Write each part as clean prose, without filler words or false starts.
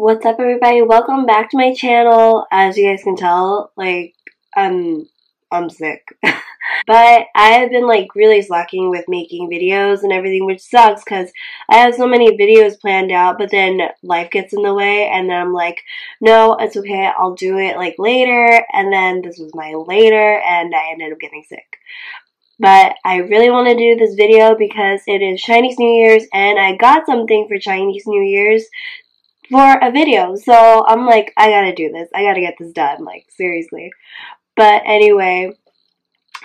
What's up, everybody? Welcome back to my channel. As you guys can tell, like, I'm sick. But I have been, like, really slacking with making videos and everything, which sucks because I have so many videos planned out, but then life gets in the way, and then I'm like, no, it's okay, I'll do it, like, later, and then this was my later, and I ended up getting sick. But I really want to do this video because it is Chinese New Year's, and I got something for Chinese New Year's for a video, so I'm like, I gotta do this. I gotta get this done, like, seriously. But anyway,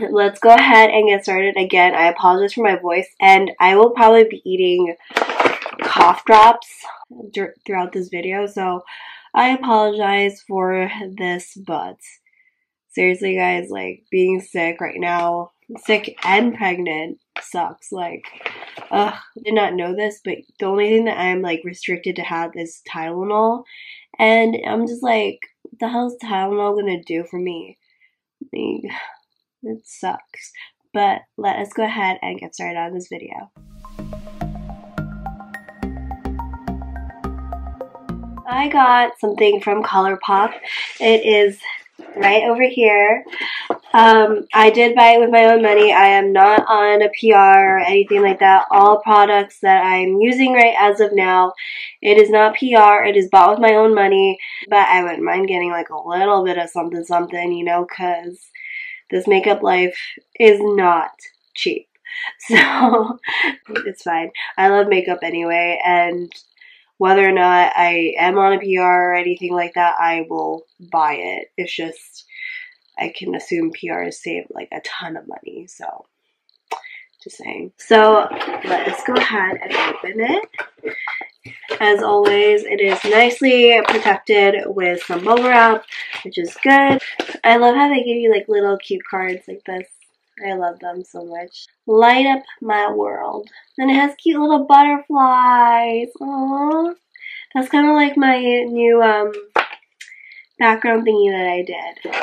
let's go ahead and get started. Again, I apologize for my voice, and I will probably be eating cough drops throughout this video, so I apologize for this, but seriously, guys, like, being sick right now, sick and pregnant, sucks. Like, ugh, did not know this, but the only thing that I'm, like, restricted to have is Tylenol, and I'm just like, what the hell is Tylenol gonna do for me? Like, it sucks. But let us go ahead and get started on this video. I got something from ColourPop. It is right over here. I did buy it with my own money. I am not on a PR or anything like that. All products that I'm using right as of now, it is not PR. It is bought with my own money, but I wouldn't mind getting, like, a little bit of something, you know, because this makeup life is not cheap. So it's fine. I love makeup anyway, and whether or not I am on a PR or anything like that, I will buy it. It's just, I can assume PRs save, like, a ton of money, so just saying. So let's go ahead and open it. As always, it is nicely protected with some bubble wrap, which is good. I love how they give you, like, little cute cards like this. I love them so much. Light up my world. And it has cute little butterflies. Aww. That's kind of like my new background thingy that I did.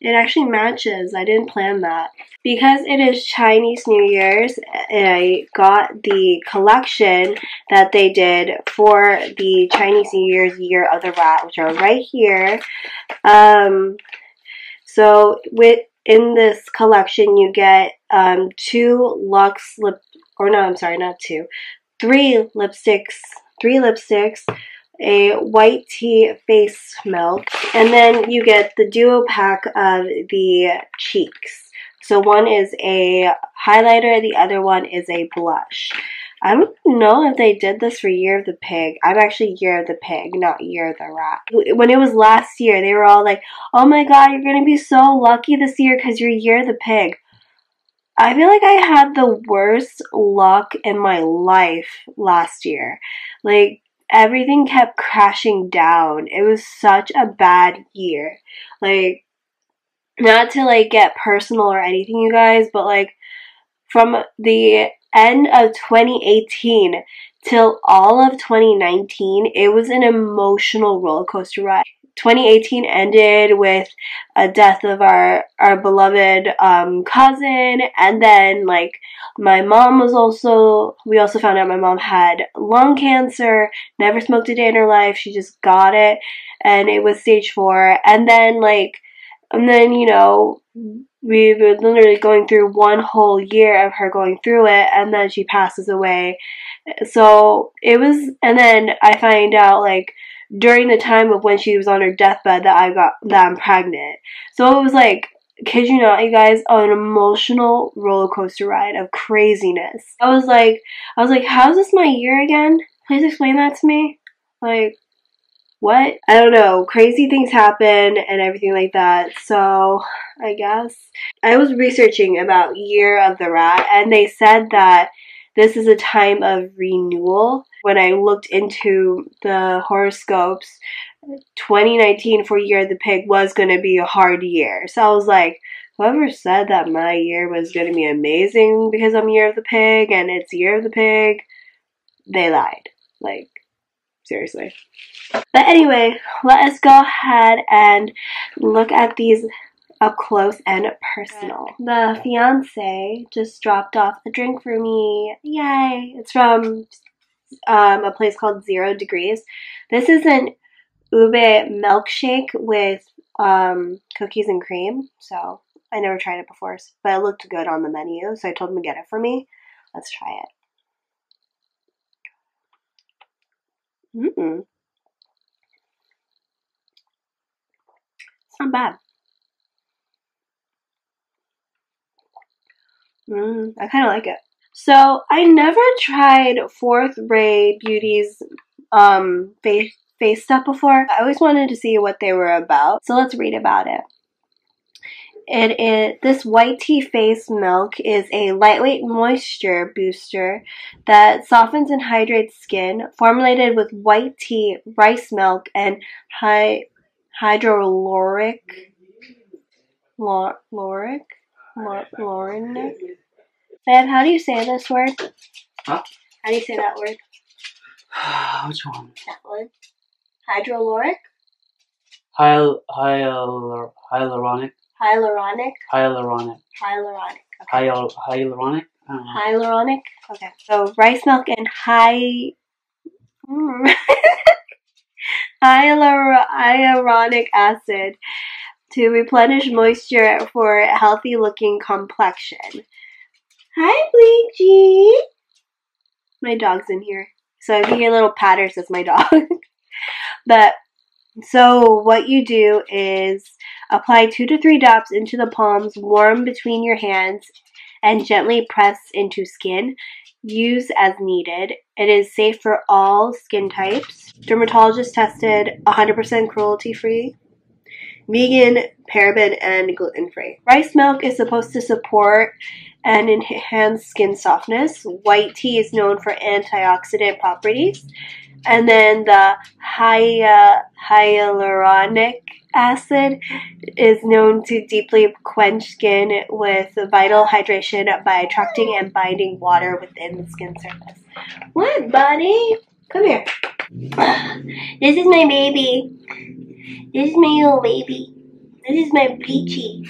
It actually matches. I didn't plan that. Because it is Chinese New Year's, I got the collection that they did for the Chinese New Year's Year of the Rat, which are right here. So in this collection, you get two luxe lip, or no, I'm sorry, not two, three lipsticks, a white tea face milk, and then you get the duo pack of the cheeks. So one is a highlighter, the other one is a blush. I don't know if they did this for Year of the Pig. I'm actually Year of the Pig, not Year of the Rat. When it was last year, they were all like, oh my god, you're going to be so lucky this year because you're Year of the Pig. I feel like I had the worst luck in my life last year. Like, everything kept crashing down. It was such a bad year. Like, not to, like, get personal or anything, you guys, but, like, from the end of 2018 till all of 2019, it was an emotional roller coaster ride. 2018 ended with a death of our beloved cousin, and then, like, my mom was also, we also found out my mom had lung cancer, never smoked a day in her life, she just got it, and it was stage 4, and then, like, and then, you know, we were literally going through one whole year of her going through it, and then she passes away. So it was, and then I find out, like, during the time of when she was on her deathbed that I'm pregnant. So it was like, kid you not, you guys, an emotional roller coaster ride of craziness. I was like, how's this my year again? Please explain that to me. Like, what? I don't know. Crazy things happen and everything like that. So I guess I was researching about Year of the Rat, and they said that this is a time of renewal. When I looked into the horoscopes, 2019 for Year of the Pig was going to be a hard year. So I was like, whoever said that my year was going to be amazing because I'm Year of the Pig and it's Year of the Pig, they lied. Like, seriously. But anyway, let us go ahead and look at these up close and personal. The fiance just dropped off a drink for me. Yay! It's from a place called Zero Degrees. This is an ube milkshake with cookies and cream, so I never tried it before, but it looked good on the menu, so I told him to get it for me. Let's try it. It's not bad. I kind of like it. So I never tried 4th Ray Beauty's face stuff before. I always wanted to see what they were about, so let's read about it. It is, this white tea face milk is a lightweight moisture booster that softens and hydrates skin, formulated with white tea, rice milk, and hyaluronic. Dad, how do you say this word? Huh? How do you say that word? Which one? That one. Hydroloric? Hyaluronic. Hyaluronic? Hyaluronic. Hyaluronic. Okay. Hyaluronic? Hyaluronic? Okay. So rice milk and hyaluronic acid to replenish moisture for a healthy looking complexion. Hi, Bleachy! My dog's in here. So if you hear little patters, that's my dog. But so what you do is apply 2 to 3 drops into the palms, warm between your hands, and gently press into skin. Use as needed. It is safe for all skin types. Dermatologist tested, 100% cruelty free. Vegan, paraben, and gluten-free. Rice milk is supposed to support and enhance skin softness. White tea is known for antioxidant properties. And then the hyaluronic acid is known to deeply quench skin with vital hydration by attracting and binding water within the skin surface. What, buddy? Come here. This is my baby. This is my little baby. This is my Bleachy.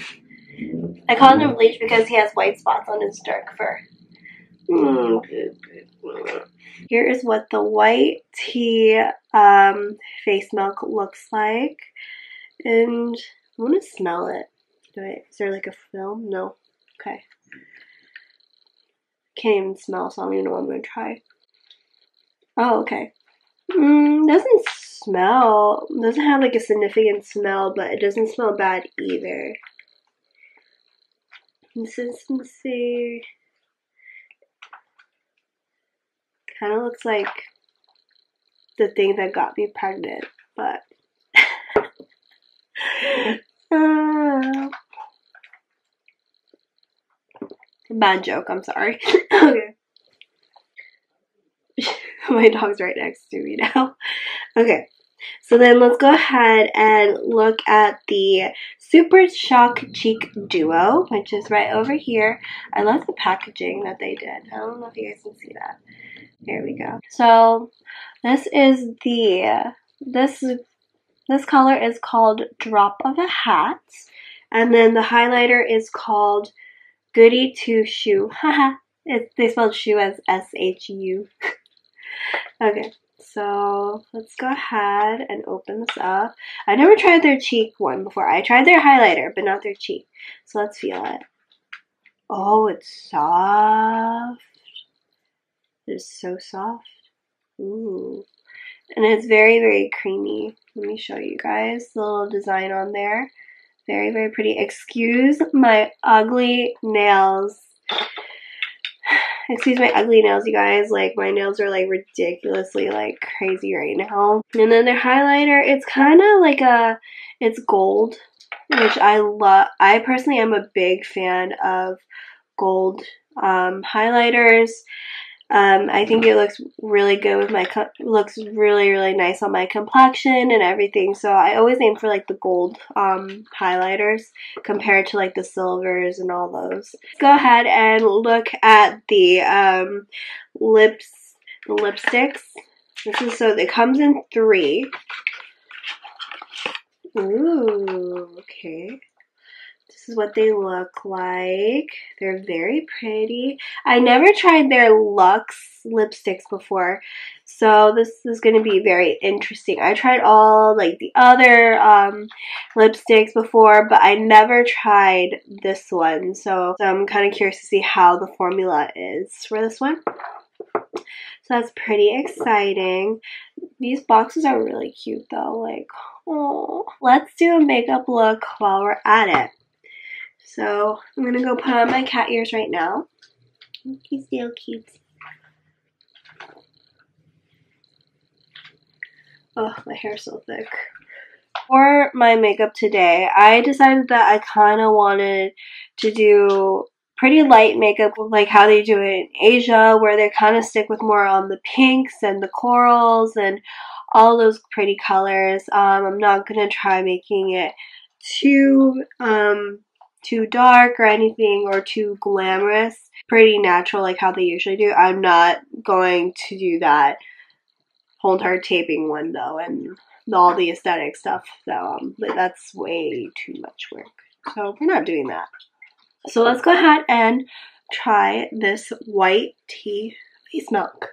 I call him Bleach because he has white spots on his dark fur. Here is what the white tea face milk looks like. And I want to smell it. Is there like a film? No. Okay. Can't even smell, so I don't even know what I'm going to try. Oh, okay. Doesn't smell. Doesn't have like a significant smell, but it doesn't smell bad either. Consistency kind of looks like the thing that got me pregnant, but bad joke, I'm sorry. Okay. My dog's right next to me now. Okay, so then let's go ahead and look at the Super Shock Cheek Duo, which is right over here. I love the packaging that they did. I don't know if you guys can see that. There we go. So this is the, this color is called Drop of a Hat. And then the highlighter is called Goody to Shoe. Haha, they spelled shoe as S-H-U. Okay, so let's go ahead and open this up. I never tried their cheek one before. I tried their highlighter, but not their cheek. So let's feel it. Oh, it's soft. It's so soft. Ooh. And it's very, very creamy. Let me show you guys the little design on there. Very, very pretty. Excuse my ugly nails. Excuse my ugly nails, you guys. Like, my nails are, like, ridiculously, like, crazy right now. And then their highlighter, it's kind of like a... It's gold, which I love. I personally am a big fan of gold highlighters. I think it looks really good with my... Looks really, really nice on my complexion and everything. So I always aim for, like, the gold highlighters compared to, like, the silvers and all those. Let's go ahead and look at the lipsticks. This is, so it comes in 3. Ooh, okay. This is what they look like. They're very pretty. I never tried their Luxe lipsticks before, so this is going to be very interesting. I tried all like the other lipsticks before, but I never tried this one, so I'm kind of curious to see how the formula is for this one. So that's pretty exciting. These boxes are really cute though, like, oh. Let's do a makeup look while we're at it. So I'm gonna go put on my cat ears right now. He's so cute. Oh, my hair's so thick. For my makeup today, I decided that I kind of wanted to do pretty light makeup, like how they do it in Asia, where they kind of stick with more on the pinks and the corals and all those pretty colors. I'm not gonna try making it too dark or anything, or too glamorous. Pretty natural, like how they usually do. I'm not going to do that whole entire taping one though, and all the aesthetic stuff. So but that's way too much work, so we're not doing that. So let's go ahead and try this white tea face milk.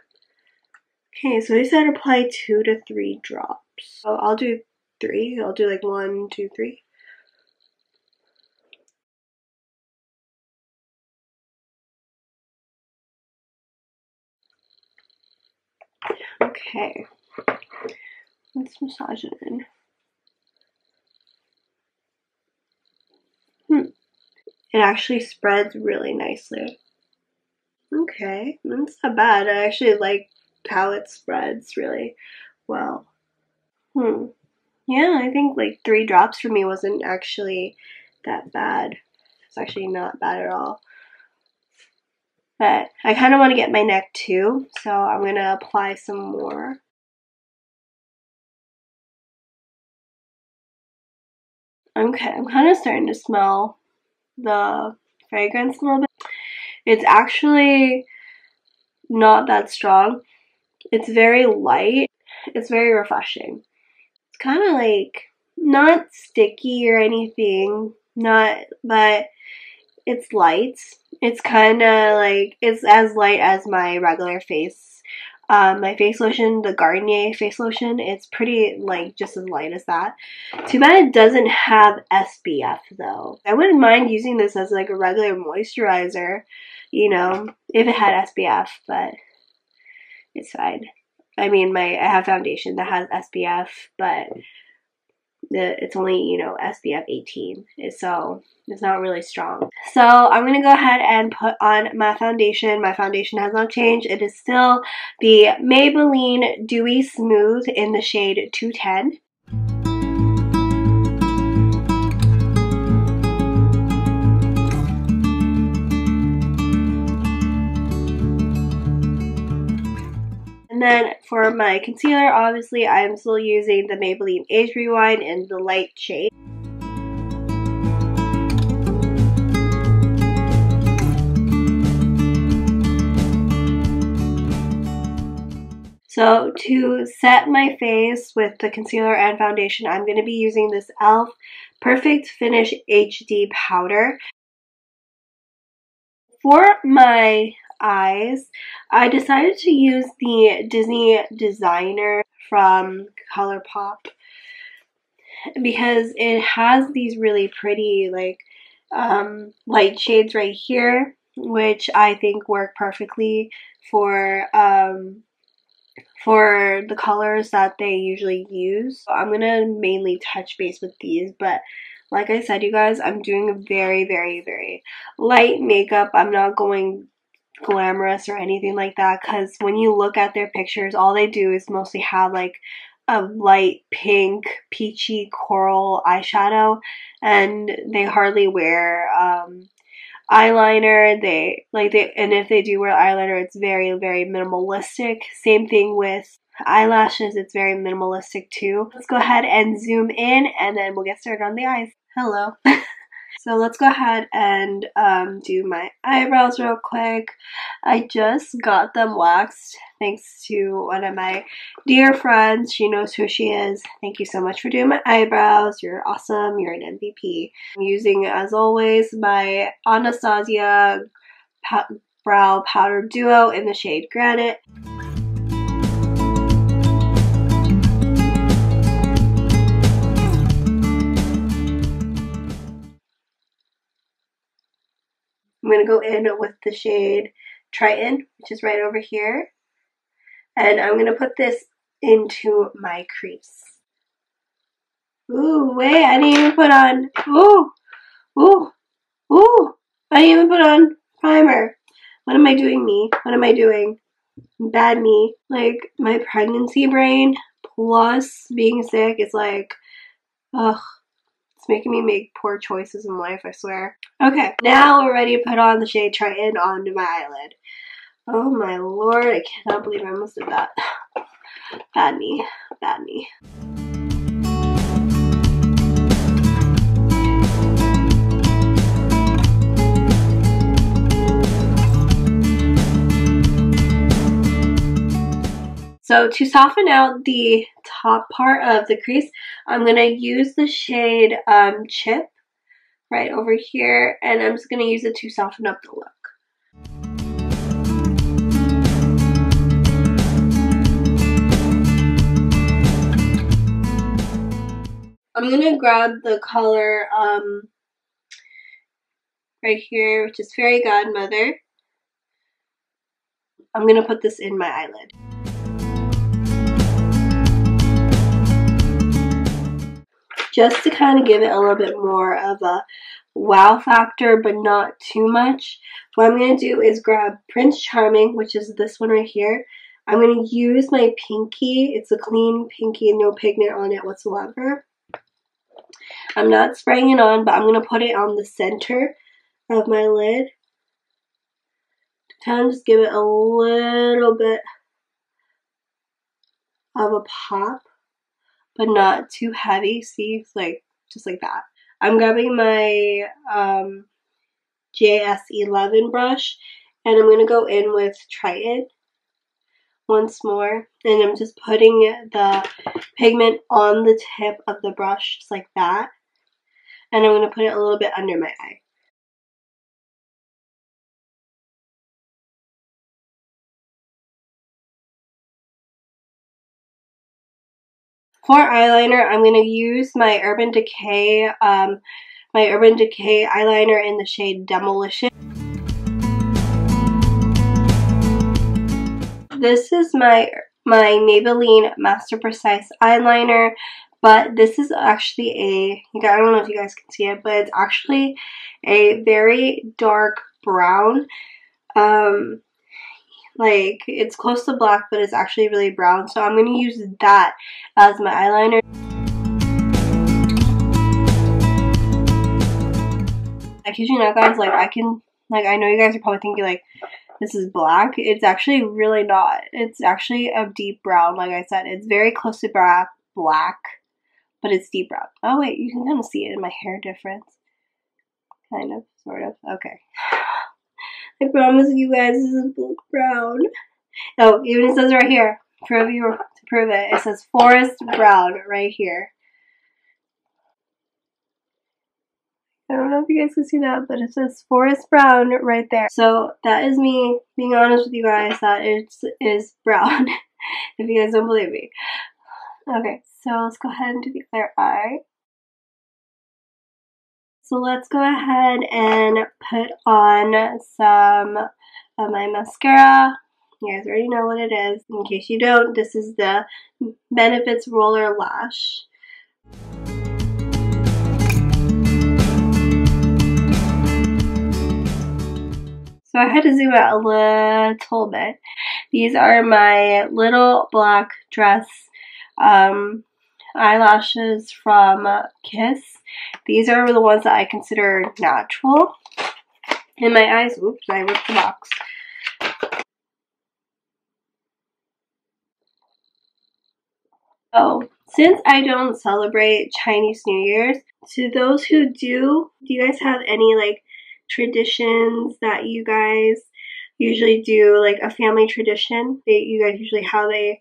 Okay, so we said apply 2 to 3 drops. So I'll do 3. I'll do like 1, 2, 3. Okay, let's massage it in. It actually spreads really nicely. Okay, that's not bad. I actually like how it spreads really well. Yeah, I think like 3 drops for me wasn't actually that bad. It's actually not bad at all. But I kind of want to get my neck too, so I'm going to apply some more. Okay, I'm kind of starting to smell the fragrance a little bit. It's actually not that strong. It's very light. It's very refreshing. It's kind of like not sticky or anything, but it's light. It's kind of like, it's as light as my regular face. My face lotion, the Garnier face lotion, it's pretty, like, just as light as that. Too bad it doesn't have SPF, though. I wouldn't mind using this as, like, a regular moisturizer, you know, if it had SPF, but it's fine. I mean, I have foundation that has SPF, but it's only, you know, SPF 18, so it's not really strong. So I'm going to go ahead and put on my foundation. My foundation has not changed. It is still the Maybelline Dewy Smooth in the shade 210. And then for my concealer, obviously, I'm still using the Maybelline Age Rewind in the light shade. So to set my face with the concealer and foundation, I'm going to be using this e.l.f. Perfect Finish HD Powder. For my eyes, I decided to use the Disney Designer from ColourPop because it has these really pretty like light shades right here, which I think work perfectly for the colors that they usually use. So I'm gonna mainly touch base with these, but like I said, you guys, I'm doing a very, very, very light makeup. I'm not going glamorous or anything like that, because when you look at their pictures, all they do is mostly have like a light pink peachy coral eyeshadow, and they hardly wear eyeliner. And if they do wear eyeliner, it's very, very minimalistic. Same thing with eyelashes, it's very minimalistic too. Let's go ahead and zoom in, and then we'll get started on the eyes. Hello. So let's go ahead and do my eyebrows real quick. I just got them waxed thanks to one of my dear friends. She knows who she is. Thank you so much for doing my eyebrows. You're awesome. You're an MVP. I'm using, as always, my Anastasia Brow Powder Duo in the shade Granite. I'm going to go in with the shade Triton, which is right over here. And I'm going to put this into my crease. Ooh, wait, I didn't even put on, I didn't even put on primer. What am I doing, me? What am I doing? Bad me. Like, my pregnancy brain plus being sick is like, ugh. It's making me make poor choices in life, I swear. Okay, now we're ready to put on the shade Triton onto my eyelid. Oh my lord, I cannot believe I almost did that. Bad me, bad me. So to soften out the top part of the crease, I'm going to use the shade Chip right over here, and I'm just going to use it to soften up the look. I'm going to grab the color right here, which is Fairy Godmother. I'm going to put this in my eyelid. Just to kind of give it a little bit more of a wow factor, but not too much. What I'm going to do is grab Prince Charming, which is this one right here. I'm going to use my pinky. It's a clean pinky, no pigment on it whatsoever. I'm not spraying it on, but I'm going to put it on the center of my lid. Kind of just give it a little bit of a pop, but not too heavy. See, like, just like that. I'm grabbing my JS11 brush, and I'm going to go in with Triton once more, and I'm just putting the pigment on the tip of the brush, just like that, and I'm going to put it a little bit under my eye. For eyeliner, I'm going to use my Urban Decay eyeliner in the shade Demolition. This is my Maybelline Master Precise eyeliner, but this is actually I don't know if you guys can see it, but it's actually a very dark brown. Like, it's close to black, but it's actually really brown. So I'm going to use that as my eyeliner. I kid you not, guys. Like, I know you guys are probably thinking, like, this is black. It's actually really not. It's actually a deep brown, like I said. It's very close to black, but it's deep brown. Oh, wait. You can kind of see it in my hair difference. Kind of. Sort of. Okay. I promise you guys this is brown. Oh, even it says right here, to prove it, it says forest brown right here. I don't know if you guys can see that, but it says forest brown right there. So that is me being honest with you guys that it is brown, if you guys don't believe me. Okay, so let's go ahead and do the other eye. So let's go ahead and put on some of my mascara. You guys already know what it is. In case you don't, this is the Benefit's Roller Lash. So I had to zoom out a little bit. These are my little black dress eyelashes from Kiss. These are the ones that I consider natural. In my eyes, oops, I ripped the box. Oh, since I don't celebrate Chinese New Year's, To those who do you guys have any like traditions that you guys usually do, like a family tradition that you guys usually have a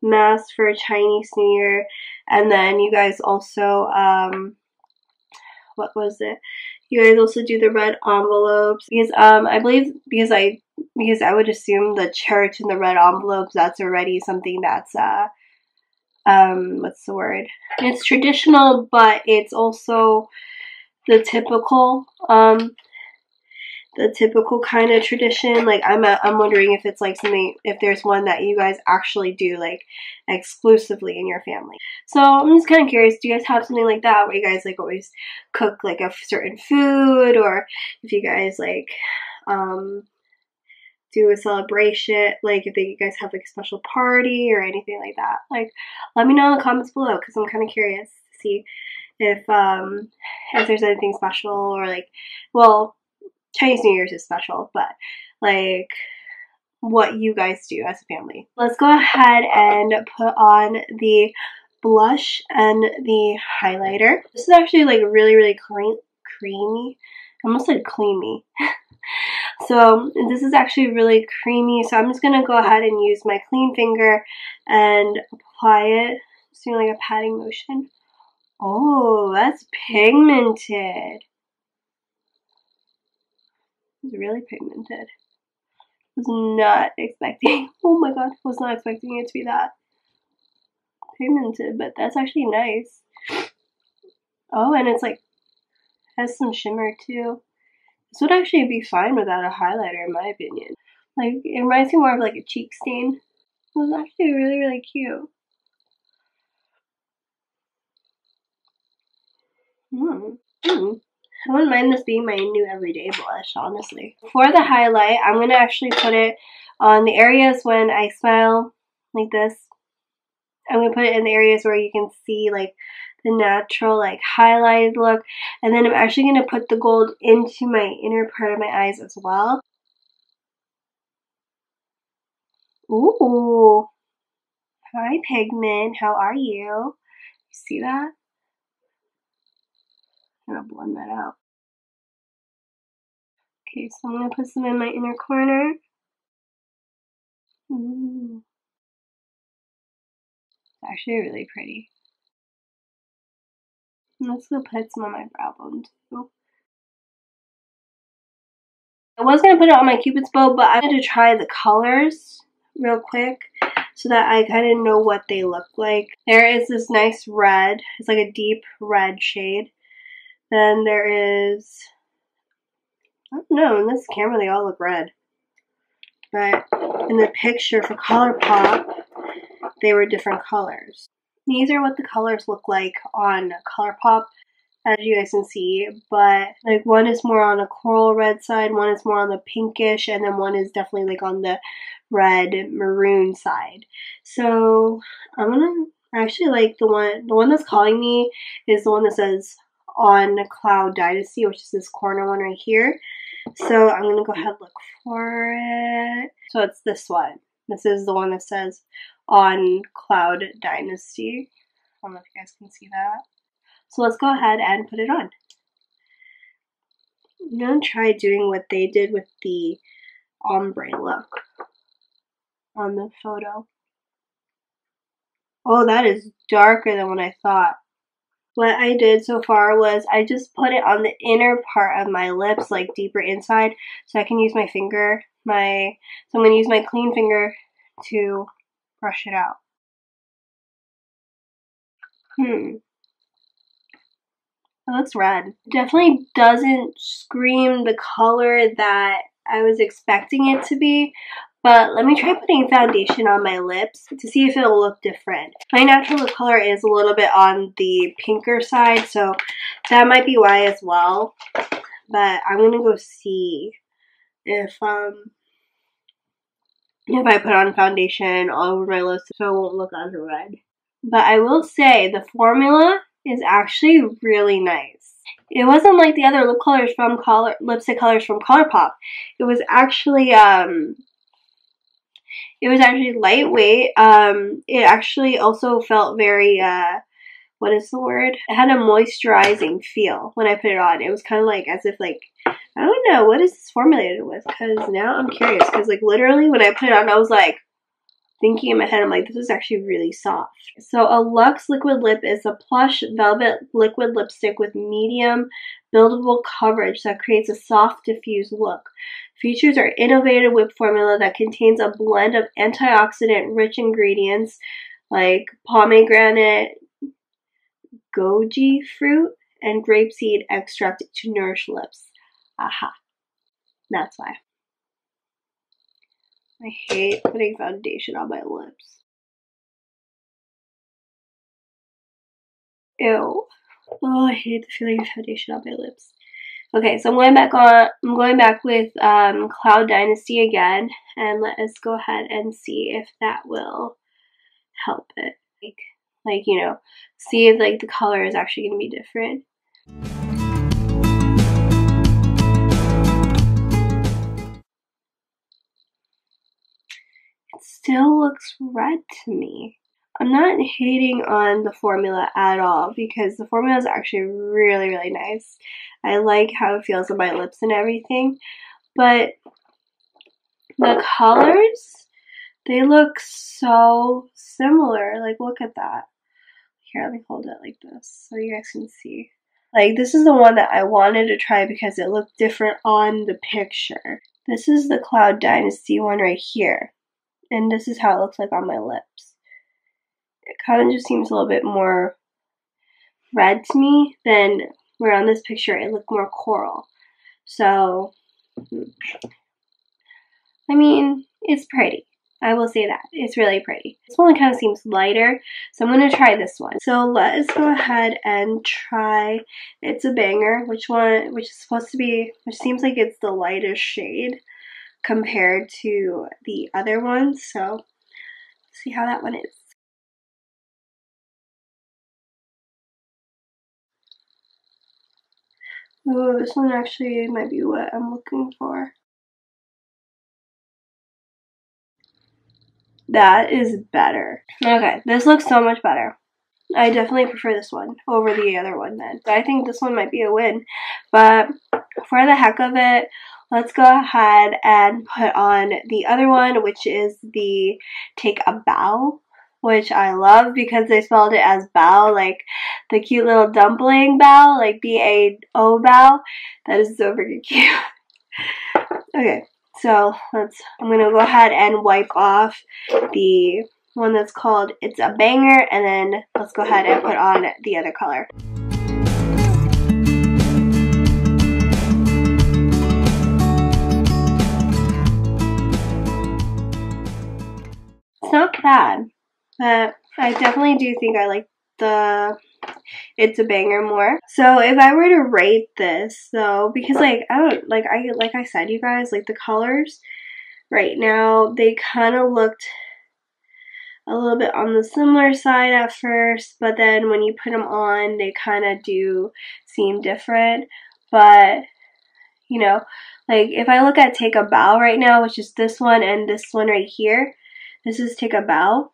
mass for Chinese New Year? And then you guys also what was it? You guys also do the red envelopes because I believe because I would assume the church and the red envelopes, that's already something that's what's the word? It's traditional, but it's also the typical kind of tradition. Like I'm wondering if it's like something, if there's one that you guys actually do like exclusively in your family. So I'm just kind of curious, do you guys have something like that where you guys like always cook like a certain food, or if you guys like do a celebration, like if you guys have like a special party or anything like that? Like let me know in the comments below, because I'm kind of curious to see if there's anything special, or like, well, Chinese New Year's is special, but like what you guys do as a family. Let's go ahead and put on the blush and the highlighter. This is actually like really creamy. I almost said cleamy. So this is actually really creamy, so I'm just gonna go ahead and use my clean finger and apply it, just doing like a patting motion. Oh, that's pigmented. It's really pigmented. I was not expecting, oh my god, I was not expecting it to be that pigmented, but that's actually nice. Oh, and it's like, has some shimmer too. This would actually be fine without a highlighter, in my opinion. Like, it reminds me more of like a cheek stain. It was actually really cute. I wouldn't mind this being my new everyday blush, honestly. For the highlight, I'm going to actually put it on the areas when I smile, like this. I'm going to put it in the areas where you can see, like, the natural, like, highlighted look. And then I'm actually going to put the gold into my inner part of my eyes as well. Ooh. Hi, pigment. How are you? You see that? I'm going to blend that out. Okay, so I'm going to put some in my inner corner. Ooh. It's actually really pretty. I'm just going to put some on my brow bone too. I was going to put it on my Cupid's bow, but I had to try the colors real quick so that I kind of know what they look like. There is this nice red. It's like a deep red shade. Then there is, I don't know, in this camera they all look red. But in the picture for ColourPop, they were different colors. These are what the colors look like on ColourPop, as you guys can see. But like one is more on a coral red side, one is more on the pinkish, and then one is definitely like on the red maroon side. So I'm gonna actually like the one that's calling me is the one that says On Cloud Dynasty, which is this corner one right here. So I'm gonna go ahead and look for it. So it's this one. This is the one that says On Cloud Dynasty. I don't know if you guys can see that. So let's go ahead and put it on. I'm gonna try doing what they did with the ombre look on the photo. Oh, that is darker than what I thought. What I did so far was I just put it on the inner part of my lips, like deeper inside, so I can use my finger, so I'm going to use my clean finger to brush it out. It looks red. It definitely doesn't scream the color that I was expecting it to be. But let me try putting foundation on my lips to see if it'll look different. My natural lip color is a little bit on the pinker side, so that might be why as well. But I'm gonna go see if I put on foundation all over my lips so it won't look as red. But I will say the formula is actually really nice. It wasn't like the other lipstick colors from ColourPop. It was actually lightweight. It actually also felt very what is the word? It had a moisturizing feel when I put it on. It was kind of like as if like, I don't know, what is this formulated with? Because now I'm curious, because like literally when I put it on, I was like thinking in my head, I'm like, this is actually really soft. So a Luxe Liquid Lip is a plush velvet liquid lipstick with medium buildable coverage that creates a soft diffused look. Features our innovative whip formula that contains a blend of antioxidant rich ingredients like pomegranate, goji fruit, and grapeseed extract to nourish lips. Aha. That's why. I hate putting foundation on my lips. Ew. Oh, I hate the feeling of foundation on my lips. Okay, so I'm going back with Cloud Dynasty again, and let us go ahead and see if that will help it. Like you know, see if like the color is actually gonna be different. Still looks red to me. I'm not hating on the formula at all because the formula is actually really, really nice. I like how it feels on my lips and everything, but the colors, they look so similar. Like, look at that. Here, let me hold it like this so you guys can see. Like, this is the one that I wanted to try because it looked different on the picture. This is the Cloud Dynasty one right here. And this is how it looks like on my lips. It kind of just seems a little bit more red to me than where on this picture it looked more coral. So, I mean, it's pretty. I will say that. It's really pretty. This one kind of seems lighter, so I'm going to try this one. So let's go ahead and try It's a Banger, which is supposed to be, which seems like it's the lightest shade compared to the other ones, so see how that one is. Ooh, this one actually might be what I'm looking for. That is better. Okay, this looks so much better. I definitely prefer this one over the other one then. So I think this one might be a win, but for the heck of it, let's go ahead and put on the other one, which is the Take a Bow, which I love because they spelled it as bow, like the cute little dumpling bow, like B-A-O bow. That is so freaking cute. Okay, so I'm gonna go ahead and wipe off the one that's called It's a Banger, and then let's go ahead and put on the other color. It's not bad, but I definitely do think I like the It's a Banger more. So if I were to rate this though, because like I don't like I said, you guys, like the colors right now, they kind of looked a little bit on the similar side at first, but then when you put them on, they kind of do seem different. But you know, like if I look at Take a Bow right now, which is this one and this one right here. This is Take a Bow.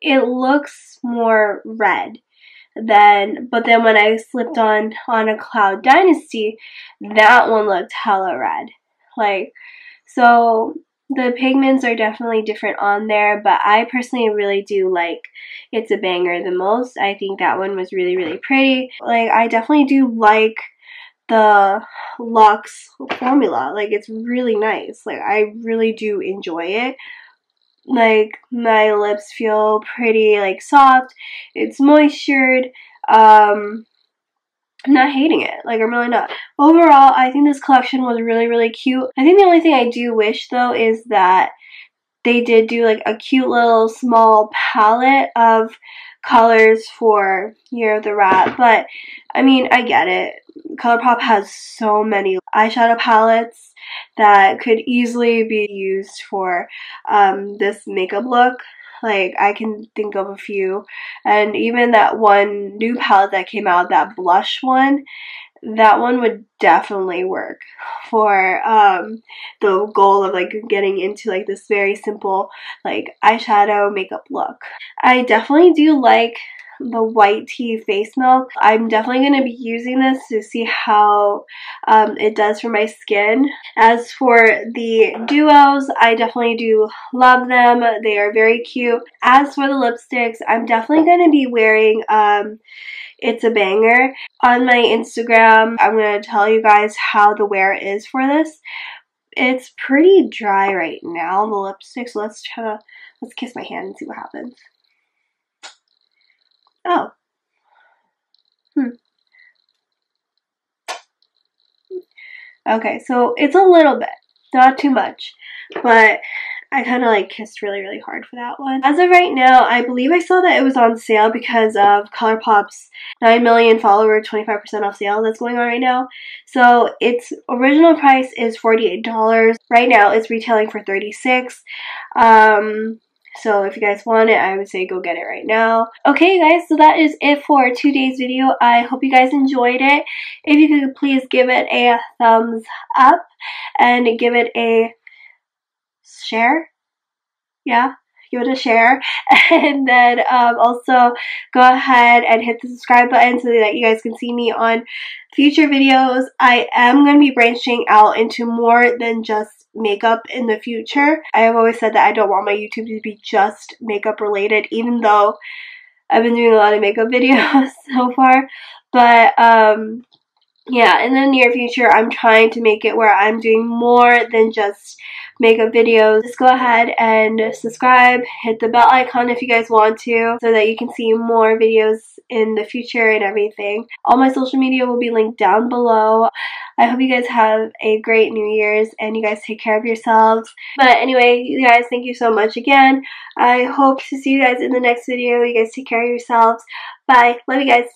It looks more red than, but then when I slipped on a Cloud Dynasty, that one looked hella red. Like, so the pigments are definitely different on there, but I personally really do like It's a Banger the most. I think that one was really, really pretty. Like, I definitely do like the Luxe formula. Like, it's really nice. Like, I really do enjoy it. Like, my lips feel pretty, like, soft. It's moistured. I'm not hating it. Like, I'm really not. Overall, I think this collection was really, really cute. I think the only thing I do wish, though, is that they did do, like, a cute little small palette of colors for Year of the Rat. But, I mean, I get it. ColourPop has so many eyeshadow palettes that could easily be used for this makeup look. Like, I can think of a few, and even that one new palette that came out, that blush one, that one would definitely work for the goal of like getting into like this very simple like eyeshadow makeup look. I definitely do like the White Tea Face Milk. I'm definitely going to be using this to see how it does for my skin. As for the duos, I definitely do love them. They are very cute. As for the lipsticks, I'm definitely going to be wearing It's a Banger. On my Instagram, I'm going to tell you guys how the wear is for this. It's pretty dry right now, the lipstick, so let's kiss my hand and see what happens. Oh. Okay, so it's a little bit, not too much, but I kind of like kissed really hard for that one. As of right now, I believe I saw that it was on sale because of ColourPop's 9 million follower 25% off sale that's going on right now. So its original price is $48. Right now it's retailing for $36. So if you guys want it, I would say go get it right now. Okay guys, so that is it for today's video. I hope you guys enjoyed it. If you could please give it a thumbs up and give it a share. Yeah, give it a share. And then also go ahead and hit the subscribe button so that you guys can see me on future videos. I am going to be branching out into more than just makeup in the future. I have always said that I don't want my YouTube to be just makeup related, even though I've been doing a lot of makeup videos so far. But yeah, in the near future, I'm trying to make it where I'm doing more than just makeup videos. Just go ahead and subscribe, hit the bell icon if you guys want to, so that you can see more videos in the future and everything. All my social media will be linked down below. I hope you guys have a great New Year's and you guys take care of yourselves. But anyway, you guys, thank you so much again. I hope to see you guys in the next video. You guys take care of yourselves. Bye. Love you guys.